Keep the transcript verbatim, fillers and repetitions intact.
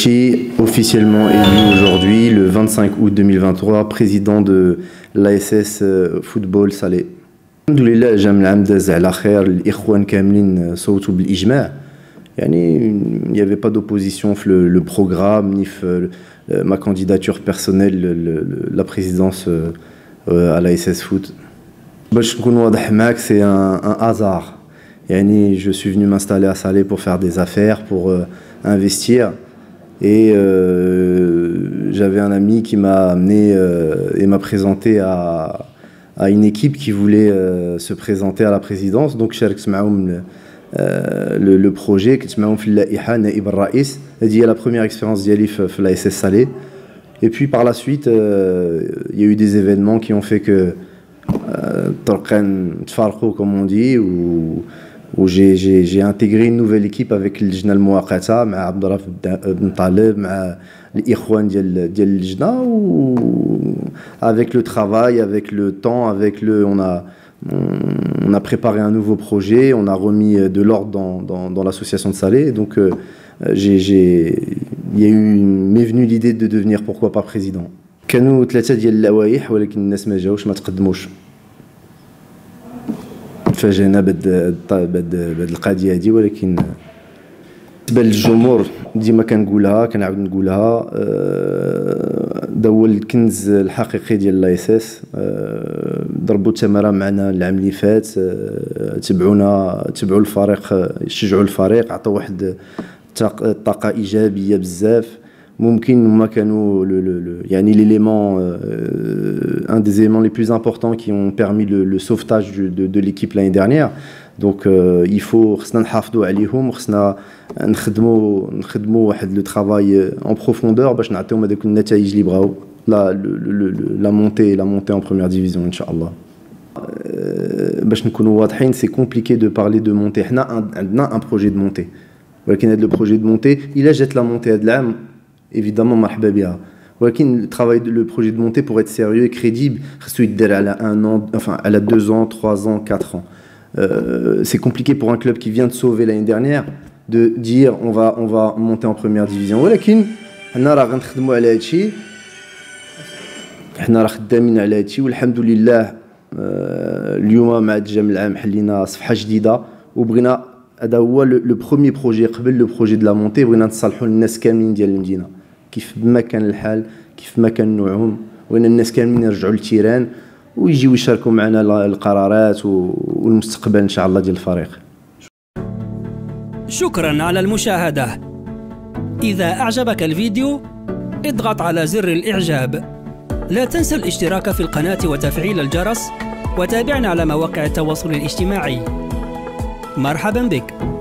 J'ai officiellement élu aujourd'hui, le vingt-cinq août deux mille vingt-trois, président de l'A S S Football Salé. Doulella Jamel Amdazal Akhir, l'Ikhwan Kamlin Sautou B'Ijma. Il n'y avait pas d'opposition, le, le programme, ni le, ma candidature personnelle, le, le, la présidence euh, à l'A S S Foot. C'est un, un hasard. Yani, je suis venu m'installer à Salé pour faire des affaires, pour euh, investir. Et euh, j'avais un ami qui m'a amené euh, et m'a présenté à, à une équipe qui voulait euh, se présenter à la présidence. Donc, j'ai reçu Euh, le, le projet qui est la première expérience d'Yalif à la S S Salé. Et puis par la suite, il euh, y a eu des événements qui ont fait que Torqan euh, Tfarko, comme on dit, où, où j'ai intégré une nouvelle équipe avec le J N A L Al Mouaqata, avec Abdallah ibn Taleb, avec les Ikhwan d'Yal J N A, avec le travail, avec le temps, avec le. On a, On a préparé un nouveau projet, on a remis de l'ordre dans, dans, dans l'association de Salé. Donc, euh, il y a eu, m'est venue l'idée de devenir, pourquoi pas, président. Kanou tlata diyal l'awaih, walakin nas ma jawch ma tqaddmouch. Fajana bad bad bad l'qadiya hadi, walakin بالنسبة للجمهور ديما كنقولها كنعاود نقولها دا هو الكنز الحقيقي ديال لايساس. ضربوا التماره معنا العام اللي فات، تبعونا تبعوا الفريق، شجعوا الفريق، عطاو واحد الطاقه ايجابيه بزاف. ممكن هما كانوا يعني ليليمون un des éléments les plus importants qui ont permis le, le sauvetage du, de, de l'équipe l'année dernière. Donc euh, il faut خصنا نحافظوا عليهم، خصنا نخدموا نخدموا واحد le travail en profondeur باش نعطيهم هذوك النتائج اللي بغاو. la la montée la montée en première division inchallah. باش نكونوا واضحين، c'est compliqué de parler de montée. حنا عندنا un projet de montée، ولكن هذا le projet de montée الا جات لا montée هذا العام évidemment مرحبا بها. ولكن le travail de, le projet de montée pour être sérieux et crédible خصو يدار على un an, enfin على deux ans, trois ans, quatre ans. Euh, c'est compliqué pour un club qui vient de sauver l'année dernière de dire on va, on va monter en première division. ولكن حنا راه غنخدموا على هادشي، حنا راه خدامين على هادشي والحمد لله. اليوم مع الجمع العام حلينا صفحه جديده وبغينا، هذا هو لو بروميي بروجي قبل لو بروجي دو لا مونتي، بغينا نصالحوا الناس كاملين ديال المدينه كيف ما كان الحال، كيف ما كان نوعهم، بغينا الناس كاملين يرجعوا للتيران ويجيو يشاركوا معنا القرارات والمستقبل إن شاء الله ديال الفريق. شكراً على المشاهدة. إذا أعجبك الفيديو اضغط على زر الإعجاب. لا تنسى الاشتراك في القناة وتفعيل الجرس، وتابعنا على مواقع التواصل الاجتماعي. مرحباً بك.